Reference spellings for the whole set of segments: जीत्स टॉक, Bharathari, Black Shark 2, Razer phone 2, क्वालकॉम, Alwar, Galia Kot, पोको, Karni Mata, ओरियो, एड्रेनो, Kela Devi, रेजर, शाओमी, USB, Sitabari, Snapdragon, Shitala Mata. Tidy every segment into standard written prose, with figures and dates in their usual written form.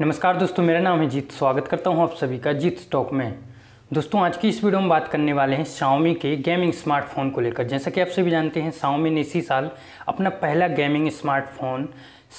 नमस्कार दोस्तों, मेरा नाम है जीत। स्वागत करता हूं आप सभी का जीत्स टॉक में। दोस्तों, आज की इस वीडियो में बात करने वाले हैं शाओमी के गेमिंग स्मार्टफोन को लेकर। जैसा कि आप सभी जानते हैं, शाओमी ने इसी साल अपना पहला gaming smartphone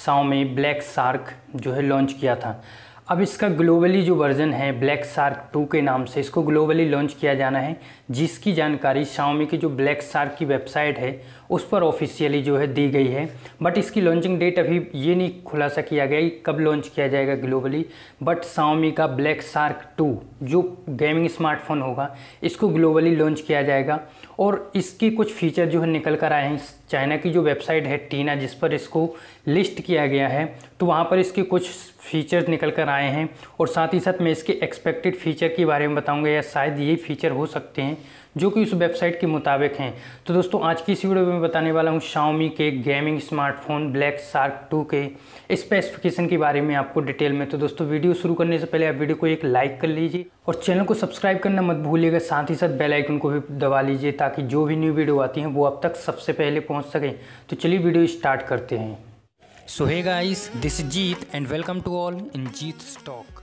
शाओमी Black Shark जो है लॉन्च किया था। अब इसका ग्लोबली जो वर्ज़न है ब्लैक शार्क 2 के नाम से, इसको ग्लोबली लॉन्च किया जाना है, जिसकी जानकारी शाओमी की जो ब्लैक शार्क की वेबसाइट है उस पर ऑफिशियली जो है दी गई है। बट इसकी लॉन्चिंग डेट अभी ये नहीं खुलासा किया गया कब लॉन्च किया जाएगा ग्लोबली। बट शाओमी का ब्लैक शार्क 2 जो गेमिंग स्मार्टफोन होगा, इसको ग्लोबली लॉन्च किया जाएगा। और इसके कुछ फीचर जो है निकल कर आए हैं। चाइना की जो वेबसाइट है टीना, जिस पर इसको लिस्ट किया गया है, तो वहाँ पर इसके कुछ फीचर्स निकल कर आए हैं। और साथ ही साथ मैं इसके एक्सपेक्टेड फ़ीचर के बारे में बताऊंगा, या शायद ये फ़ीचर हो सकते हैं जो कि उस वेबसाइट के मुताबिक हैं। तो दोस्तों, आज की इस वीडियो में बताने वाला हूँ शाओमी के गेमिंग स्मार्टफोन ब्लैक शार्क 2 के स्पेसिफिकेशन के बारे में आपको डिटेल में। तो दोस्तों, वीडियो शुरू करने से पहले आप वीडियो को एक लाइक कर लीजिए और चैनल को सब्सक्राइब करना मत भूलिएगा। साथ ही साथ बेल आइकन को भी दबा लीजिए ताकि जो भी न्यू वीडियो आती हैं वो आप तक सबसे पहले पहुँच सकें। तो चलिए वीडियो स्टार्ट करते हैं। So hey guys, this is Jeet and welcome to all in जीत्स टॉक।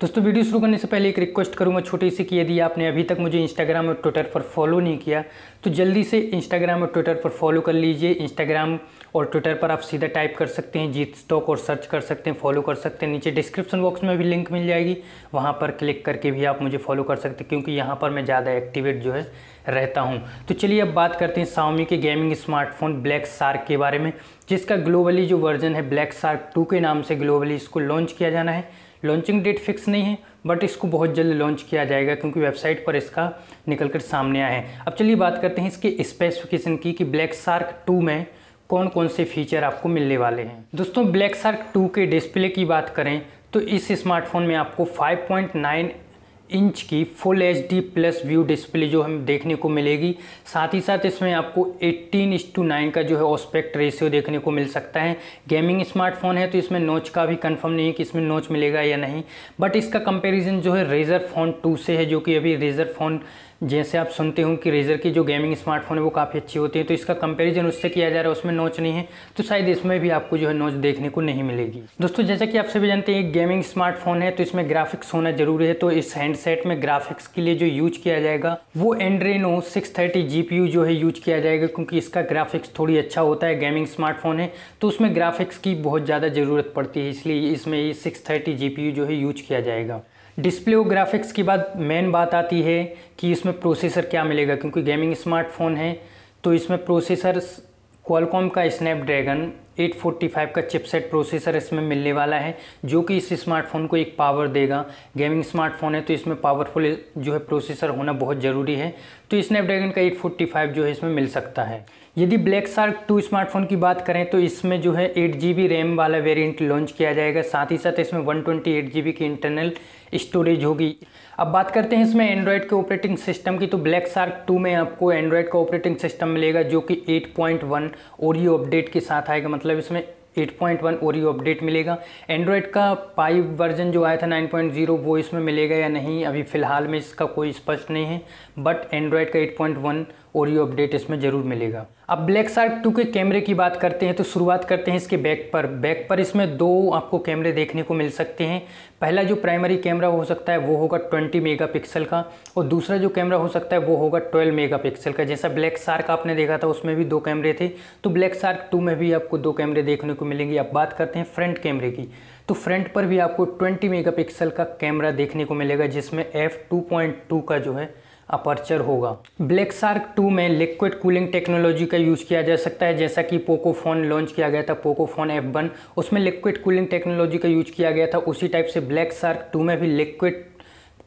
दोस्तों, वीडियो शुरू करने से पहले एक रिक्वेस्ट करूंगा छोटी सी कि यदि आपने अभी तक मुझे इंस्टाग्राम और ट्विटर पर फॉलो नहीं किया तो जल्दी से इंस्टाग्राम और ट्विटर पर फॉलो कर लीजिए। इंस्टाग्राम और ट्विटर पर आप सीधा टाइप कर सकते हैं जीत्स टॉक और सर्च कर सकते हैं, फॉलो कर सकते हैं। नीचे डिस्क्रिप्शन बॉक्स में भी लिंक मिल जाएगी, वहाँ पर क्लिक करके भी आप मुझे फॉलो कर सकते हैं, क्योंकि यहाँ पर मैं ज़्यादा एक्टिवेट जो है रहता हूँ। तो चलिए अब बात करते हैं शाओमी के गेमिंग स्मार्टफोन ब्लैक शार्क के बारे में, जिसका ग्लोबली जो वर्जन है ब्लैक शार्क 2 के नाम से ग्लोबली इसको लॉन्च किया जाना है। लॉन्चिंग डेट फिक्स नहीं है, बट इसको बहुत जल्द लॉन्च किया जाएगा क्योंकि वेबसाइट पर इसका निकल कर सामने आया है। अब चलिए बात करते हैं इसके स्पेसिफिकेशन की कि ब्लैक शार्क 2 में कौन कौन से फीचर आपको मिलने वाले हैं। दोस्तों, ब्लैक शार्क 2 के डिस्प्ले की बात करें तो इस स्मार्टफोन में आपको 5.9 इंच की full HD plus view display जो हम देखने को मिलेगी। साथ ही साथ इसमें आपको 18:9 का जो है ऑस्पेक्ट रेशियो देखने को मिल सकता है। गेमिंग स्मार्टफोन है तो इसमें नोच का भी कंफर्म नहीं है कि इसमें नोच मिलेगा या नहीं, बट इसका कंपैरिजन जो है रेजर फोन 2 से है, जो कि अभी रेजर फोन, जैसे आप सुनते हो कि रेजर की जो गेमिंग स्मार्टफोन है वो काफ़ी अच्छी होती है, तो इसका कंपैरिजन उससे किया जा रहा है। उसमें नोच नहीं है तो शायद इसमें भी आपको जो है नोच देखने को नहीं मिलेगी। दोस्तों, जैसा कि आप सभी जानते हैं गेमिंग स्मार्टफोन है तो इसमें ग्राफिक्स होना जरूरी है। तो इस हैंडसेट में ग्राफिक्स के लिए जो यूज किया जाएगा वो एड्रेनो 630 GPU जो है यूज किया जाएगा, क्योंकि इसका ग्राफिक्स थोड़ी अच्छा होता है। गेमिंग स्मार्टफोन है तो उसमें ग्राफिक्स की बहुत ज़्यादा ज़रूरत पड़ती है, इसलिए इसमें ये 630 GPU जो है यूज किया जाएगा। डिस्प्ले और ग्राफिक्स की बात मेन बात आती है कि इसमें प्रोसेसर क्या मिलेगा, क्योंकि गेमिंग स्मार्टफोन है तो इसमें प्रोसेसर क्वालकॉम का स्नैपड्रैगन 845 का चिपसेट प्रोसेसर इसमें मिलने वाला है, जो कि इस स्मार्टफोन को एक पावर देगा। गेमिंग स्मार्टफोन है तो इसमें पावरफुल जो है प्रोसेसर होना बहुत ज़रूरी है, तो स्नैपड्रैगन का 845 जो है इसमें मिल सकता है। यदि ब्लैक शार्क 2 स्मार्टफोन की बात करें तो इसमें जो है 8GB रैम वाला वेरिएंट लॉन्च किया जाएगा। साथ ही साथ इसमें 128GB की इंटरनल स्टोरेज होगी। अब बात करते हैं इसमें एंड्रॉयड के ऑपरेटिंग सिस्टम की। तो ब्लैक शार्क 2 में आपको एंड्रॉयड का ऑपरेटिंग सिस्टम मिलेगा जो कि 8.1 ओरियो अपडेट के साथ आएगा, मतलब इसमें 8.1 ओरियो अपडेट मिलेगा। एंड्रॉयड का पाई वर्जन जो आया था 9.0 वो इसमें मिलेगा या नहीं अभी फ़िलहाल में इसका कोई स्पष्ट नहीं है, बट एंड्रॉयड का 8.1 ओरियो अपडेट इसमें ज़रूर मिलेगा। अब ब्लैक शार्क 2 के कैमरे की बात करते हैं तो शुरुआत करते हैं इसके बैक पर इसमें दो आपको कैमरे देखने को मिल सकते हैं। पहला जो प्राइमरी कैमरा हो सकता है वो होगा 20 मेगापिक्सल का, और दूसरा जो कैमरा हो सकता है वो होगा 12 मेगापिक्सल का। जैसा ब्लैक शार्क आपने देखा था उसमें भी दो कैमरे थे, तो ब्लैक शार्क 2 में भी आपको दो कैमरे देखने को मिलेंगे। अब बात करते हैं फ्रंट कैमरे की, तो फ्रंट पर भी आपको 20 मेगापिक्सल का कैमरा देखने को मिलेगा जिसमें f/2.2 का जो है अपर्चर होगा। ब्लैक शार्क 2 में लिक्विड कूलिंग टेक्नोलॉजी का यूज़ किया जा सकता है। जैसा कि पोको फ़ोन लॉन्च किया गया था, पोको फ़ोन F1, उसमें लिक्विड कूलिंग टेक्नोलॉजी का यूज़ किया गया था। उसी टाइप से ब्लैक शार्क 2 में भी लिक्विड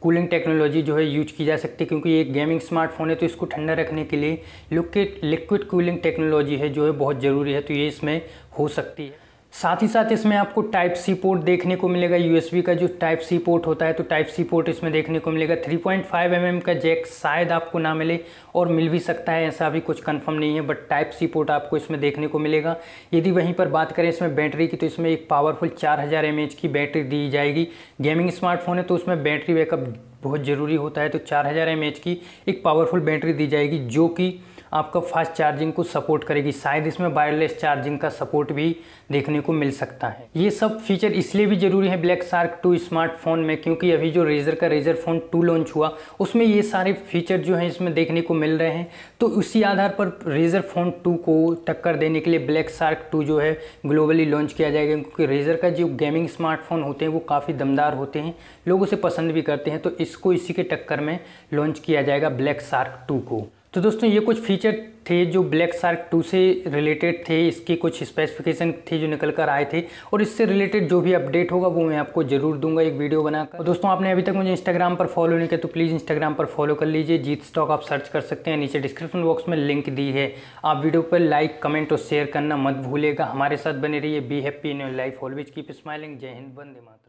कूलिंग टेक्नोलॉजी जो है यूज की जा सकती है, क्योंकि ये गेमिंग स्मार्टफोन है तो इसको ठंडा रखने के लिए लिक्विड कूलिंग टेक्नोलॉजी है जो है बहुत ज़रूरी है, तो ये इसमें हो सकती है। साथ ही साथ इसमें आपको Type-C पोर्ट देखने को मिलेगा, USB का जो Type-C पोर्ट होता है तो Type-C पोर्ट इसमें देखने को मिलेगा। 3.5mm का जैक शायद आपको ना मिले, और मिल भी सकता है ऐसा भी कुछ कंफर्म नहीं है, बट Type-C पोर्ट आपको इसमें देखने को मिलेगा। यदि वहीं पर बात करें इसमें बैटरी की, तो इसमें एक पावरफुल 4000 mAh की बैटरी दी जाएगी। गेमिंग स्मार्टफोन है तो उसमें बैटरी बैकअप बहुत ज़रूरी होता है, तो 4000 mAh की एक पावरफुल बैटरी दी जाएगी जो कि आपका फास्ट चार्जिंग को सपोर्ट करेगी। शायद इसमें वायरलेस चार्जिंग का सपोर्ट भी देखने को मिल सकता है। ये सब फीचर इसलिए भी ज़रूरी है ब्लैक शार्क 2 स्मार्टफोन में, क्योंकि अभी जो रेजर का रेजर फोन 2 लॉन्च हुआ उसमें ये सारे फीचर जो हैं इसमें देखने को मिल रहे हैं। तो उसी आधार पर रेजर फोन 2 को टक्कर देने के लिए ब्लैक शार्क 2 जो है ग्लोबली लॉन्च किया जाएगा, क्योंकि रेजर का जो गेमिंग स्मार्टफोन होते हैं वो काफ़ी दमदार होते हैं, लोग उसे पसंद भी करते हैं। तो इसको इसी के टक्कर में लॉन्च किया जाएगा ब्लैक शार्क 2 को। तो दोस्तों ये कुछ फीचर थे जो ब्लैक शार्क 2 से रिलेटेड थे, इसके कुछ स्पेसिफिकेशन थे जो निकल कर आए थे, और इससे रिलेटेड जो भी अपडेट होगा वो मैं आपको जरूर दूंगा एक वीडियो बनाकर। और दोस्तों आपने अभी तक मुझे इंस्टाग्राम पर फॉलो नहीं किया तो प्लीज़ इंस्टाग्राम पर फॉलो कर लीजिए, जीत्स टॉक आप सर्च कर सकते हैं, नीचे डिस्क्रिप्शन बॉक्स में लिंक दी है। आप वीडियो पर लाइक, कमेंट और शेयर करना मत भूलिएगा। हमारे साथ बने रहिए। Be happy in your life, always keep smiling. जय हिंद, वंदे मातरम।